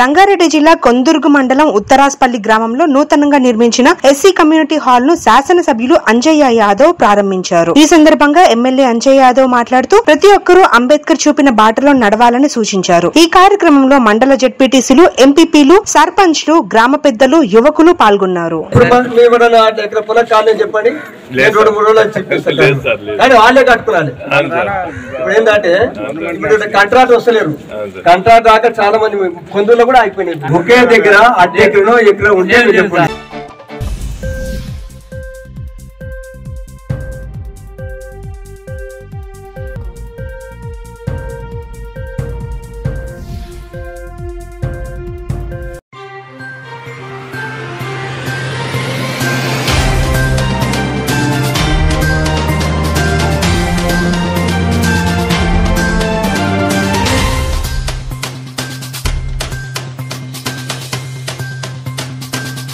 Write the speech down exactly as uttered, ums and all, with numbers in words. రంగారెడ్డి జిల్లా కొందుర్గు మండలం ఉత్తరాస్పల్లి గ్రామంలో నూతనంగా నిర్మించిన ఎస్సీ కమ్యూనిటీ హాల్ ను శాసనసభ్యులు అంజయ్య యాదవ్ ప్రారంభించారు. ఈ సందర్భంగా ఎమ్మెల్యే అంజయ్య యాదవ్ మాట్లాడుతూ ప్రతి ఒక్కరూ అంబేద్కర్ చూపిన బాటలో నడవాలని సూచించారు. ఈ కార్యక్రమంలో మండల జెడ్పీటీసీలు, ఎంపీపీలు, సర్పంచ్లు, గ్రామ పెద్దలు, యువకులు పాల్గొన్నారు. కంట్రాక్ట్ వస్తలేరు. కంట్రాక్ట్ రాక చాలా మంది పొందులో కూడా అయిపోయినాయి. ఒకే దగ్గర అడ్డ ఎక్కడ ఎక్కడ ఉండేది చెప్పండి.